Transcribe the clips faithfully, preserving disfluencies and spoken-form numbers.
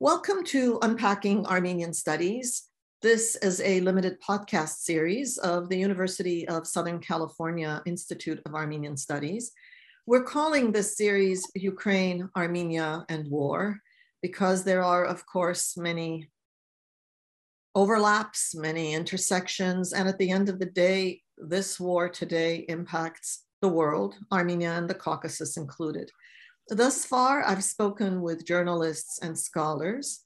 Welcome to Unpacking Armenian Studies. This is a limited podcast series of the University of Southern California Institute of Armenian Studies. We're calling this series Ukraine, Armenia, and War, because there are, of course, many overlaps, many intersections, and at the end of the day, this war today impacts the world, Armenia and the Caucasus included. Thus far, I've spoken with journalists and scholars,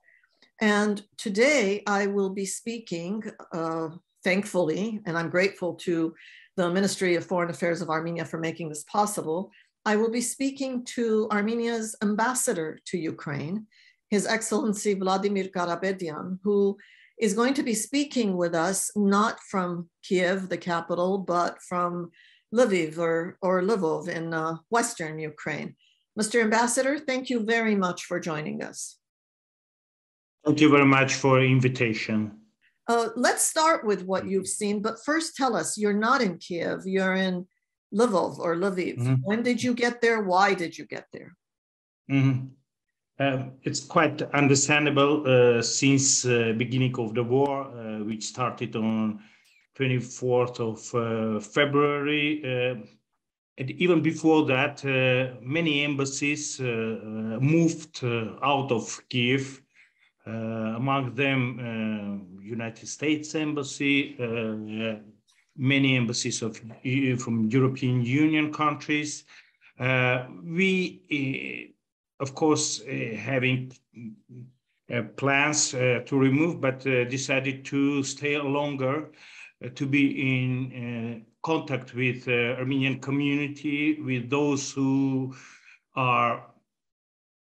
and today I will be speaking, uh, thankfully, and I'm grateful to the Ministry of Foreign Affairs of Armenia for making this possible. I will be speaking to Armenia's ambassador to Ukraine, His Excellency Vladimir Karapetyan, who is going to be speaking with us not from Kiev, the capital, but from Lviv or, or Lvov in uh, Western Ukraine. Mister Ambassador, thank you very much for joining us. Thank you very much for the invitation. Uh, let's start with what you've seen, but first tell us, you're not in Kiev, you're in Lvov or Lviv. Mm-hmm. When did you get there? Why did you get there? Mm-hmm. Uh, it's quite understandable uh, since the uh, beginning of the war, uh, which started on twenty-fourth of uh, February. Uh, And even before that, uh, many embassies uh, moved uh, out of Kyiv, uh, among them uh, United States Embassy, uh, many embassies of, from European Union countries. Uh, we, uh, of course, uh, having uh, plans uh, to remove, but uh, decided to stay longer, uh, to be in uh, contact with the uh, Armenian community, with those who are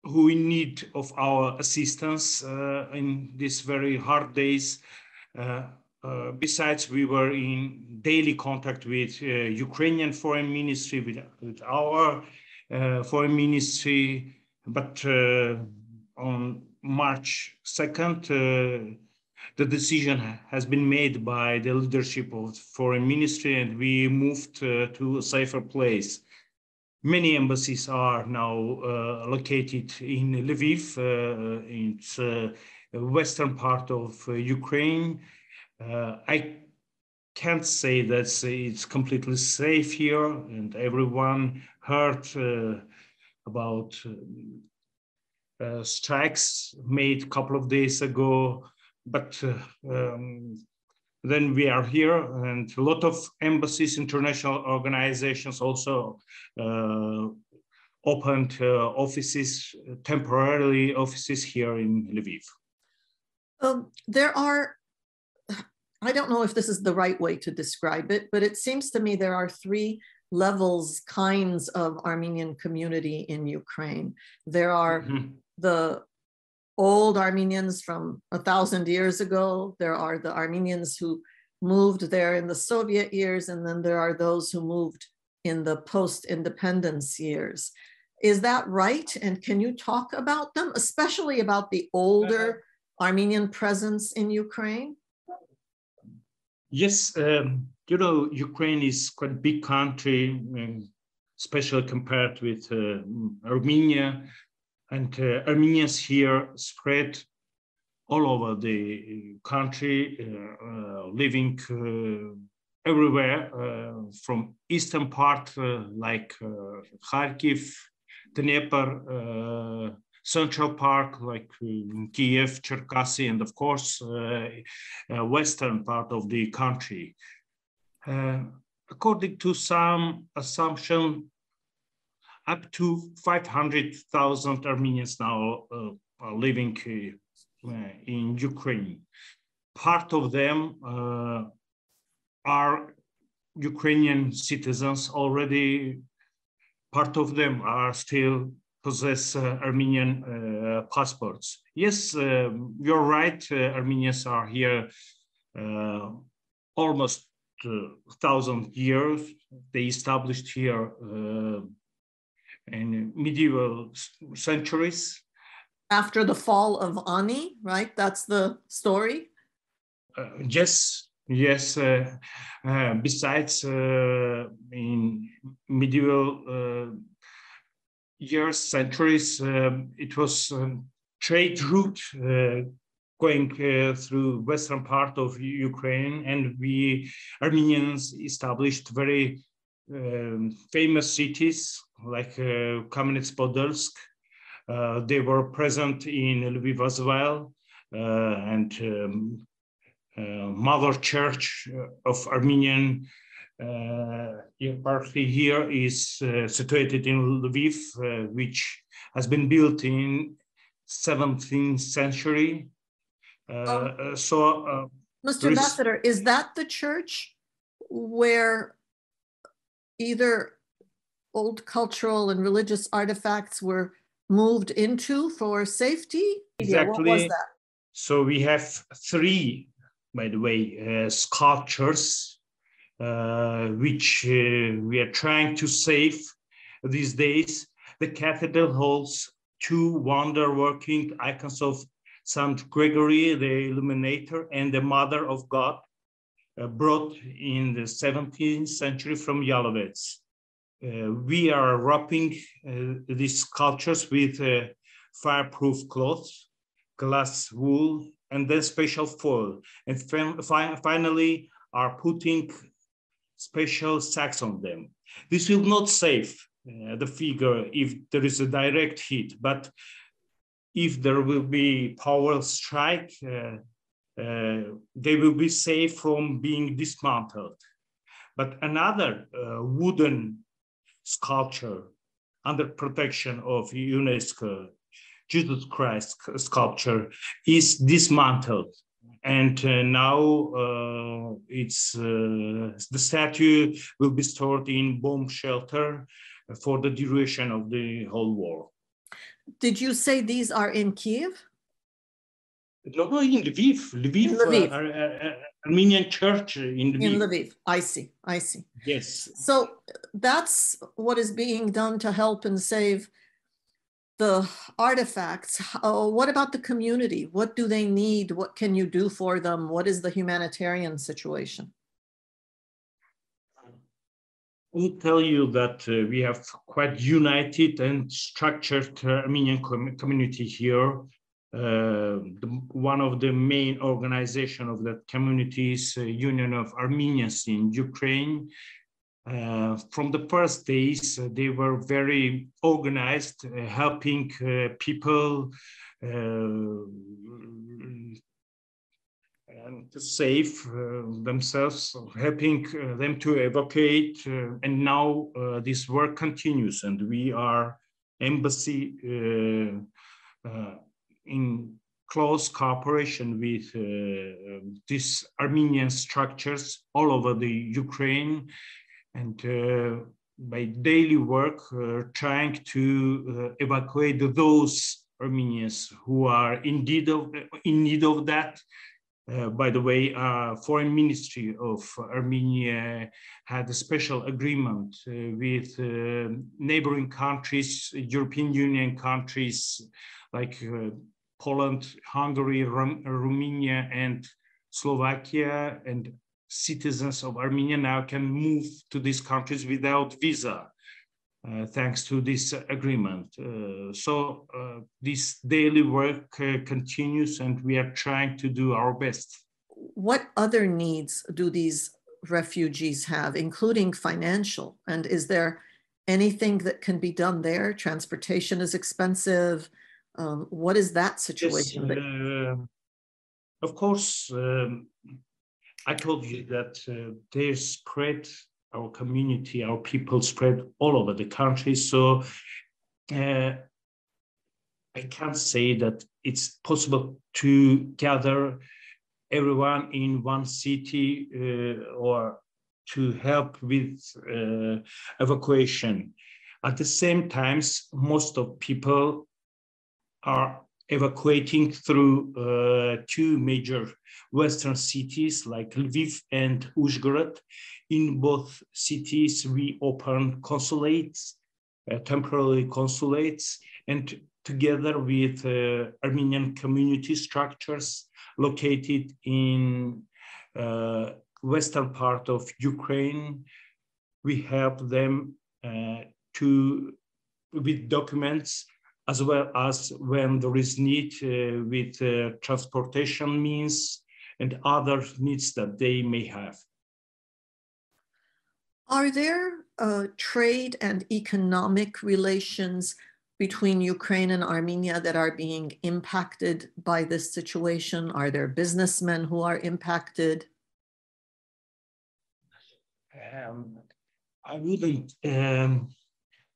who in need of our assistance uh, in these very hard days. Uh, uh, besides, we were in daily contact with uh, Ukrainian Foreign Ministry, with, with our uh, Foreign Ministry, but uh, on March second, uh, the decision has been made by the leadership of the Foreign Ministry, and we moved uh, to a safer place. Many embassies are now uh, located in Lviv, uh, in the uh, western part of uh, Ukraine. Uh, I can't say that it's completely safe here, and everyone heard uh, about uh, uh, strikes made a couple of days ago. But uh, um, then we are here, and a lot of embassies, international organizations also uh, opened uh, offices, temporarily offices here in Lviv. Um, there are, I don't know if this is the right way to describe it, but it seems to me there are three levels, kinds of Armenian community in Ukraine. There are mm-hmm. the old Armenians from a thousand years ago. There are the Armenians who moved there in the Soviet years, and then there are those who moved in the post-independence years. Is that right? And can you talk about them, especially about the older uh, Armenian presence in Ukraine? Yes, um, you know, Ukraine is quite a big country, especially compared with uh, Armenia. And uh, Armenians here spread all over the country, uh, uh, living uh, everywhere, uh, from eastern part, uh, like uh, Kharkiv, Dnieper, uh, central part, like uh, Kiev, Cherkasy, and of course, uh, uh, western part of the country. Uh, according to some assumption, up to five hundred thousand Armenians now uh, are living uh, in Ukraine. Part of them uh, are Ukrainian citizens already. Part of them are still possess uh, Armenian uh, passports. Yes, uh, you're right, uh, Armenians are here uh, almost uh, one thousand years. They established here uh, in medieval centuries. After the fall of Ani, right? That's the story? Uh, yes, yes. Uh, uh, besides, uh, in medieval uh, years, centuries, uh, it was um, trade route uh, going uh, through western part of Ukraine, and we Armenians established very um, famous cities like uh, Kamenets Podolsk. Uh, they were present in Lviv as well, uh, and um, uh, Mother Church of Armenian uh, partly here is uh, situated in Lviv, uh, which has been built in seventeenth century. Uh, oh. So, uh, Mister Ambassador, is that the church where either old cultural and religious artifacts were moved into for safety? Exactly. Yeah, what was that? So we have three, by the way, uh, sculptures uh, which uh, we are trying to save these days. The cathedral holds two wonder-working icons of Saint Gregory the Illuminator and the Mother of God, uh, brought in the seventeenth century from Yalovets. Uh, we are wrapping uh, these sculptures with uh, fireproof cloth, glass wool, and then special foil. And fi finally are putting special sacks on them. This will not save uh, the figure if there is a direct hit, but if there will be power strike, uh, uh, they will be safe from being dismantled. But another uh, wooden sculpture under protection of UNESCO, Jesus Christ sculpture, is dismantled. And uh, now uh, it's, uh, the statue will be stored in bomb shelter for the duration of the whole war. Did you say these are in Kyiv? No, no, in Lviv. Lviv, in Lviv. Uh, Ar Ar Ar Armenian church in Lviv. In Lviv, I see, I see. Yes. So that's what is being done to help and save the artifacts. Uh, what about the community? What do they need? What can you do for them? What is the humanitarian situation? I'll tell you that uh, we have quite united and structured uh, Armenian com community here. Uh, the, one of the main organizations of that community is uh, Union of Armenians in Ukraine. Uh, from the first days, uh, they were very organized, uh, helping uh, people uh, and to save uh, themselves, helping uh, them to evacuate. Uh, and now uh, this work continues, and we are embassy uh, uh, in close cooperation with uh, these Armenian structures all over the Ukraine, and uh, by daily work, uh, trying to uh, evacuate those Armenians who are in need of, in need of that. Uh, by the way, uh, Foreign Ministry of Armenia had a special agreement uh, with uh, neighboring countries, European Union countries like uh, Poland, Hungary, Rom Romania, and Slovakia, and citizens of Armenia now can move to these countries without visa, uh, thanks to this agreement. Uh, so uh, this daily work uh, continues, and we are trying to do our best. What other needs do these refugees have, including financial? And is there anything that can be done there? Transportation is expensive. Um, what is that situation? Yes, uh, of course, um, I told you that uh, they spread, our community, our people spread all over the country. So uh, I can't say that it's possible to gather everyone in one city uh, or to help with uh, evacuation. At the same time, most of people are evacuating through uh, two major Western cities like Lviv and Uzhgorod. In both cities, we open consulates, uh, temporary consulates, and together with uh, Armenian community structures located in uh, western part of Ukraine, we help them uh, to with documents as well as when there is need uh, with uh, transportation means and other needs that they may have. Are there uh, trade and economic relations between Ukraine and Armenia that are being impacted by this situation? Are there businessmen who are impacted? Um, I wouldn't um,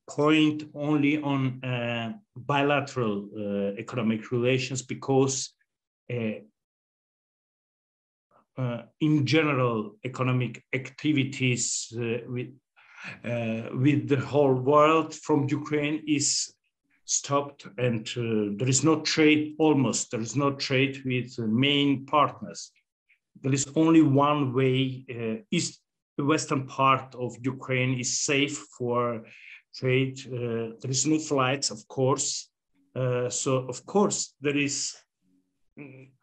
point only on uh, bilateral uh, economic relations, because uh, uh, in general, economic activities uh, with, uh, with the whole world from Ukraine is stopped, and uh, there is no trade, almost, there is no trade with the main partners. There is only one way. Uh, east, the western part of Ukraine is safe for trade. Uh, there is no flights, of course. Uh, so, of course, there is,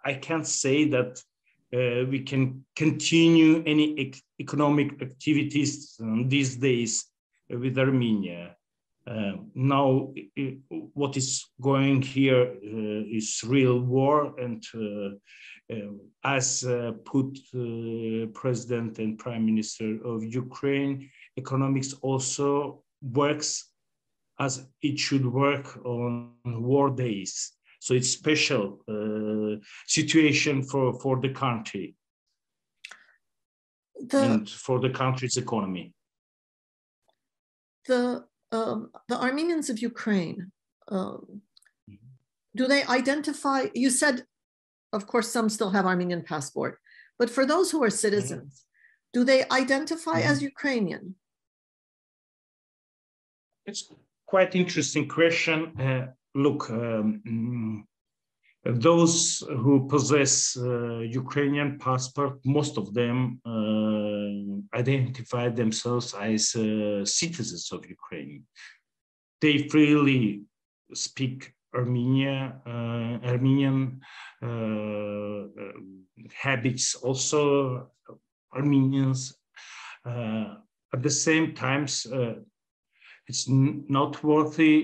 I can't say that uh, we can continue any ec economic activities um, these days uh, with Armenia. Uh, now, it, what is going here uh, is real war, and uh, uh, as uh, put uh, President and Prime Minister of Ukraine, economics also works as it should work on war days. So it's special uh, situation for, for the country the, and for the country's economy. The Um, the Armenians of Ukraine, um, do they identify, you said, of course, some still have Armenian passport, but for those who are citizens, do they identify yeah. as Ukrainian? It's quite interesting question. Uh, look, um, those who possess uh, Ukrainian passport, most of them uh, identify themselves as uh, citizens of Ukraine. They freely speak Armenia, uh, Armenian uh, habits, also Armenians. Uh, at the same time, uh, it's noteworthy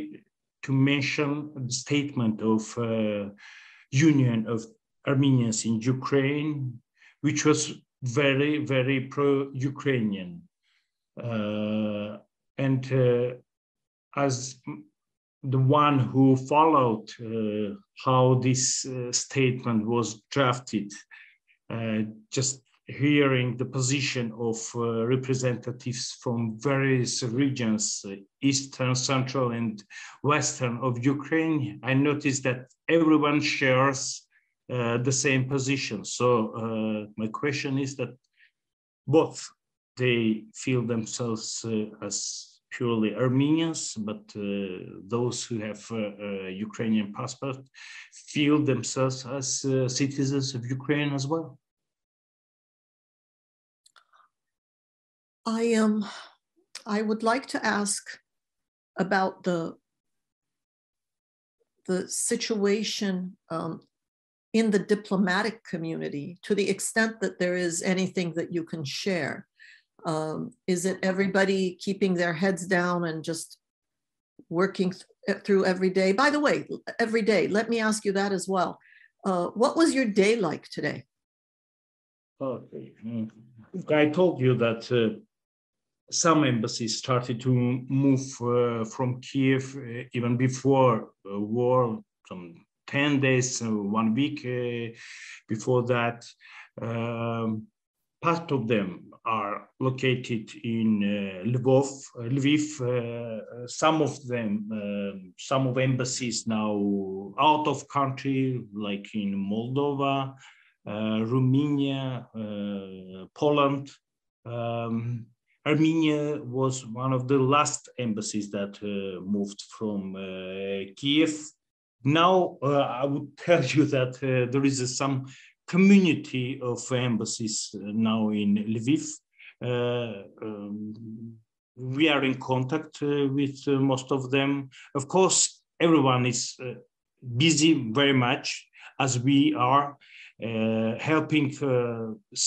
to mention the statement of uh, Union of Armenians in Ukraine, which was very, very pro-Ukrainian. Uh, and uh, as the one who followed uh, how this uh, statement was drafted, uh, just hearing the position of uh, representatives from various regions, uh, Eastern, Central, and Western of Ukraine, I noticed that everyone shares uh, the same position. So uh, my question is that both they feel themselves uh, as purely Armenians, but uh, those who have uh, a Ukrainian passport feel themselves as uh, citizens of Ukraine as well. I, um, I would like to ask about the, the situation um, in the diplomatic community, to the extent that there is anything that you can share. Um, is it everybody keeping their heads down and just working th through every day? By the way, every day, let me ask you that as well. Uh, what was your day like today? Okay. I told you that uh, some embassies started to move uh, from Kyiv uh, even before uh, war, some ten days, uh, one week uh, before that. Um, part of them are located in uh, Lviv, Lviv. Uh, some of them, uh, some of embassies now out of country, like in Moldova, Uh, Romania, uh, Poland. um, Armenia was one of the last embassies that uh, moved from uh, Kiev. Now uh, I would tell you that uh, there is uh, some community of embassies now in Lviv. Uh, um, we are in contact uh, with uh, most of them. Of course, everyone is uh, busy very much, as we are. Uh, helping uh,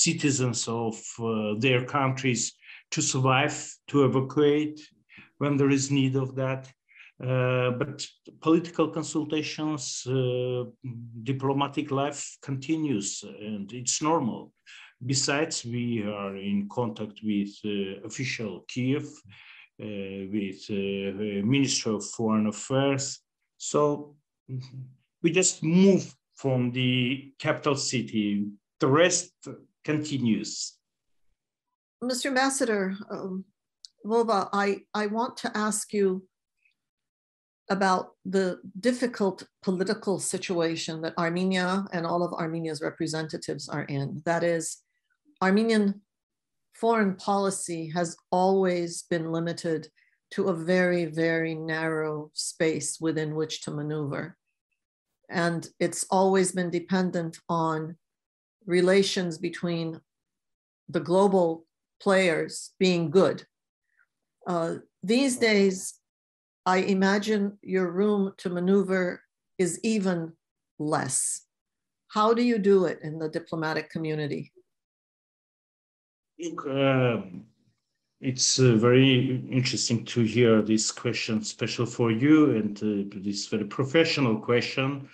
citizens of uh, their countries to survive, to evacuate when there is need of that. Uh, but political consultations, uh, diplomatic life continues, and it's normal. Besides, we are in contact with uh, official Kyiv, uh, with uh, Minister of Foreign Affairs. So we just move from the capital city. The rest continues. Mister Ambassador, um, Vova, I, I want to ask you about the difficult political situation that Armenia and all of Armenia's representatives are in. That is, Armenian foreign policy has always been limited to a very, very narrow space within which to maneuver. And it's always been dependent on relations between the global players being good. Uh, these days, I imagine your room to maneuver is even less. How do you do it in the diplomatic community? Uh, it's uh, very interesting to hear this question, special for you, and uh, this very professional question.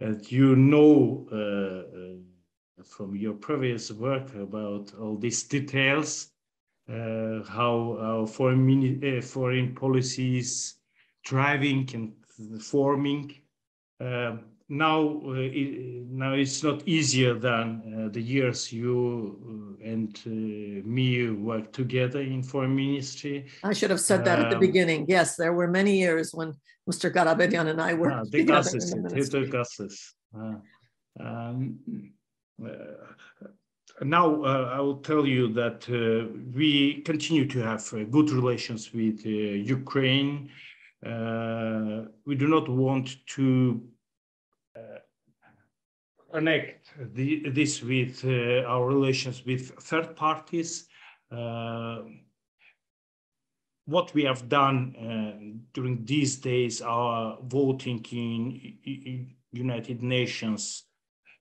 And you know uh, from your previous work about all these details, uh, how our foreign, uh, foreign policies driving and forming. Uh, now, uh, it, now it's not easier than uh, the years you uh, and uh, me worked together in foreign ministry. I should have said that um, at the beginning. Yes, there were many years when Mister Karapetyan and I worked uh, the together gases, in the ministry. The gases. Uh, um, uh, Now, uh, I will tell you that uh, we continue to have uh, good relations with uh, Ukraine. Uh, we do not want to uh, connect the, this with uh, our relations with third parties. Uh, what we have done uh, during these days, our voting in, in United Nations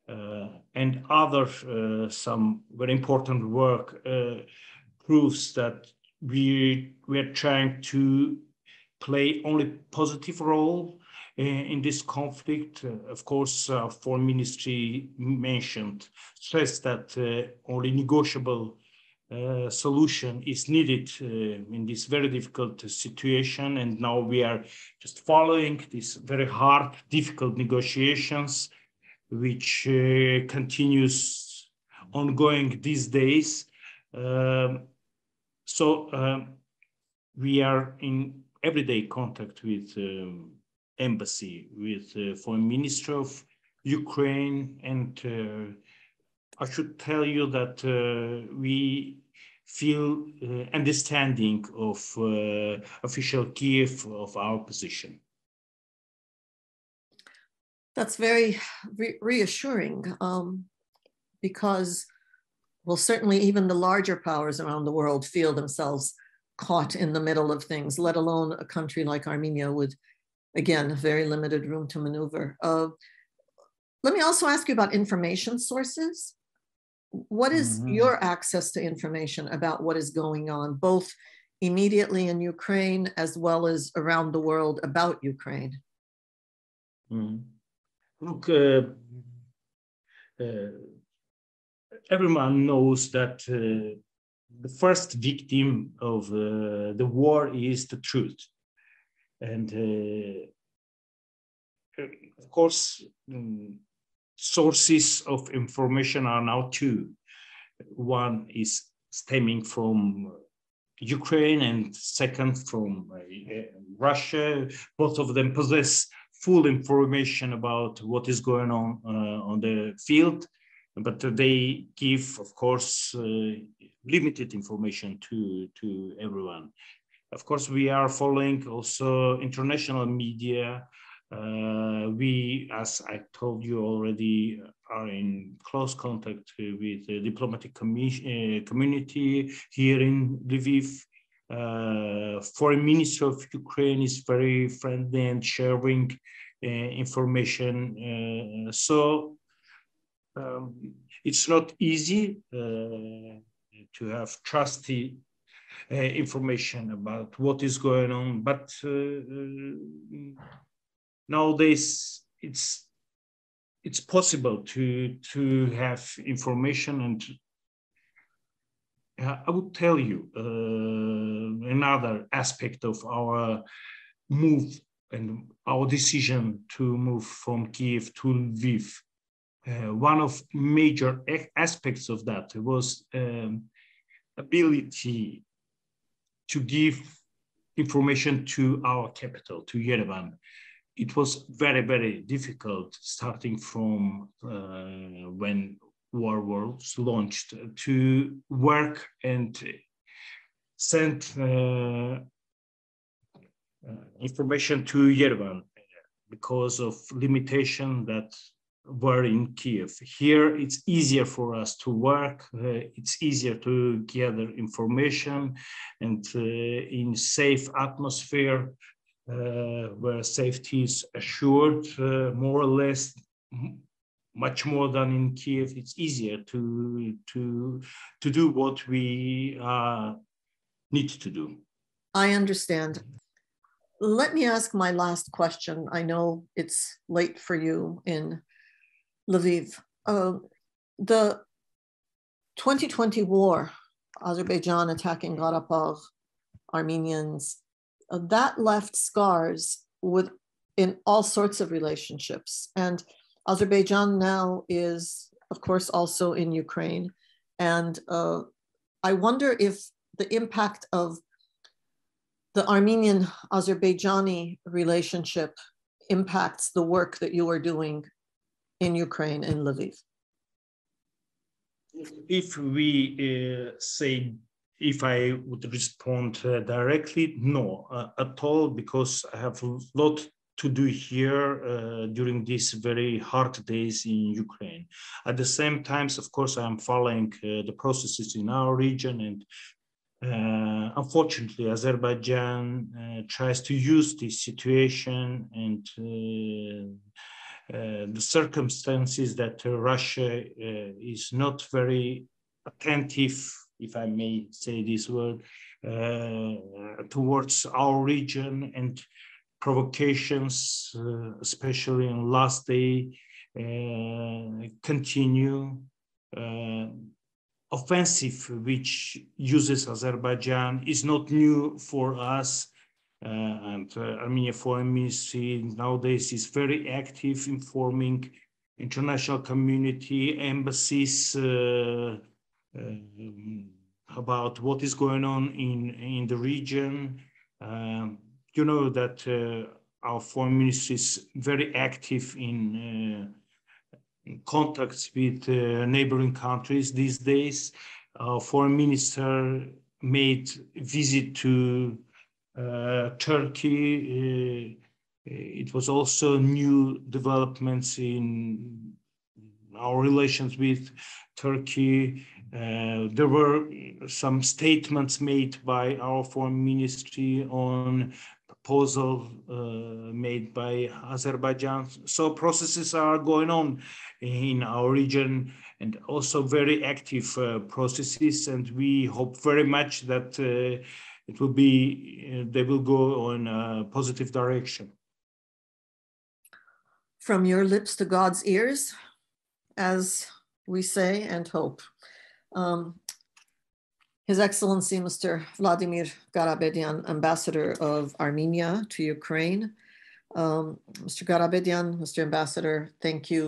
uh, and other uh, some very important work uh, proves that we we are trying to play only positive role in, in this conflict. Uh, of course, uh, foreign ministry mentioned, stressed that uh, only negotiable uh, solution is needed uh, in this very difficult situation. And now we are just following these very hard, difficult negotiations, which uh, continues ongoing these days. Uh, so uh, we are in everyday contact with um, embassy, with uh, foreign minister of Ukraine. And uh, I should tell you that uh, we feel uh, understanding of uh, official Kyiv, of our position. That's very re reassuring um, because, well, certainly even the larger powers around the world feel themselves caught in the middle of things, let alone a country like Armenia with, again, very limited room to maneuver. Uh, let me also ask you about information sources. What is mm-hmm. your access to information about what is going on, both immediately in Ukraine as well as around the world about Ukraine? Mm. Look, uh, uh, everyone knows that uh, the first victim of uh, the war is the truth. And uh, of course, um, sources of information are now two. One is stemming from Ukraine and second from uh, Russia. Both of them possess full information about what is going on uh, on the field, but they give, of course, uh, limited information to, to everyone. Of course, we are following also international media. Uh, we, as I told you already, are in close contact with the diplomatic commi- uh, community here in Lviv. Uh, Foreign Minister of Ukraine is very friendly and sharing uh, information. Uh, so, Um, it's not easy uh, to have trusty uh, information about what is going on. But uh, nowadays, it's it's possible to to have information, and I would tell you uh, another aspect of our move and our decision to move from Kyiv to Lviv. Uh, one of major aspects of that was um, ability to give information to our capital, to Yerevan. It was very, very difficult starting from uh, when war was launched to work and send uh, information to Yerevan because of limitation that were in Kyiv. Here, it's easier for us to work. Uh, it's easier to gather information, and uh, in safe atmosphere uh, where safety is assured, uh, more or less, much more than in Kyiv. It's easier to to to do what we uh, need to do. I understand. Let me ask my last question. I know it's late for you in Lviv. Uh, the twenty twenty war, Azerbaijan attacking Karabakh, Armenians, uh, that left scars with in all sorts of relationships. And Azerbaijan now is, of course, also in Ukraine. And uh, I wonder if the impact of the Armenian-Azerbaijani relationship impacts the work that you are doing in Ukraine and Lviv. If we uh, say, if I would respond uh, directly, no, uh, at all, because I have a lot to do here uh, during these very hard days in Ukraine. At the same time, of course, I'm following uh, the processes in our region, and Uh, unfortunately, Azerbaijan uh, tries to use this situation and uh, uh, the circumstances that uh, Russia uh, is not very attentive, if I may say this word, uh, towards our region, and provocations, uh, especially in last day, uh, continue. Uh, Offensive, which uses Azerbaijan, is not new for us, uh, and uh, Armenia Foreign Ministry nowadays is very active, informing international community, embassies uh, uh, about what is going on in in the region. Um, you know that uh, our foreign ministry is very active in. Uh, contacts with uh, neighboring countries these days. Our foreign minister made a visit to uh, Turkey. Uh, it was also new developments in our relations with Turkey. Uh, there were some statements made by our foreign ministry on proposal uh, made by Azerbaijan. So processes are going on in our region, and also very active uh, processes. And we hope very much that uh, it will be, uh, they will go in a positive direction. From your lips to God's ears, as we say and hope. Um, His Excellency, Mister Vladimir Karapetyan, Ambassador of Armenia to Ukraine. Um, Mister Karapetyan, Mister Ambassador, thank you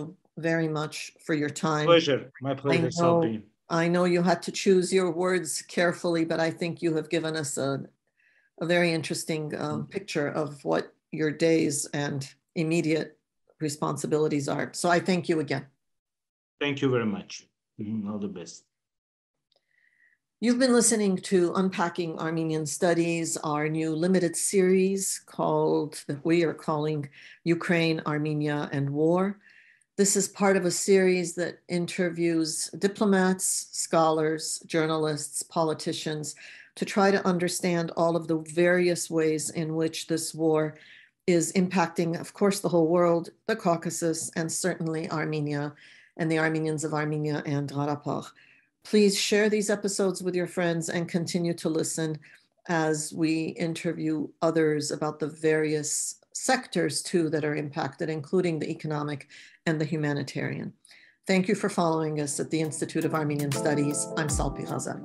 very much for your time. Pleasure, my pleasure, I know, Salpi. I know you had to choose your words carefully, but I think you have given us a, a very interesting um, picture of what your days and immediate responsibilities are. So I thank you again. Thank you very much. All the best. You've been listening to Unpacking Armenian Studies, our new limited series called, that we are calling Ukraine, Armenia, and War. This is part of a series that interviews diplomats, scholars, journalists, politicians to try to understand all of the various ways in which this war is impacting, of course, the whole world, the Caucasus, and certainly Armenia and the Armenians of Armenia and Karabakh. Please share these episodes with your friends and continue to listen as we interview others about the various sectors too that are impacted, including the economic and the humanitarian. Thank you for following us at the Institute of Armenian Studies. I'm Salpi Ghazarian.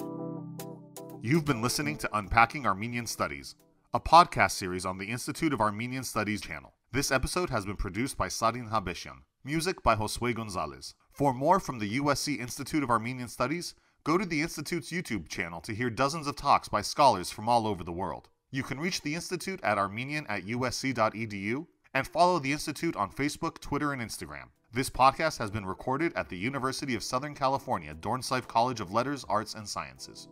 You've been listening to Unpacking Armenian Studies, a podcast series on the Institute of Armenian Studies channel. This episode has been produced by Sadin Habeshian. Music by Josue Gonzalez. For more from the U S C Institute of Armenian Studies, go to the Institute's YouTube channel to hear dozens of talks by scholars from all over the world. You can reach the Institute at armenian at u s c dot e d u and follow the Institute on Facebook, Twitter, and Instagram. This podcast has been recorded at the University of Southern California, Dornsife College of Letters, Arts, and Sciences.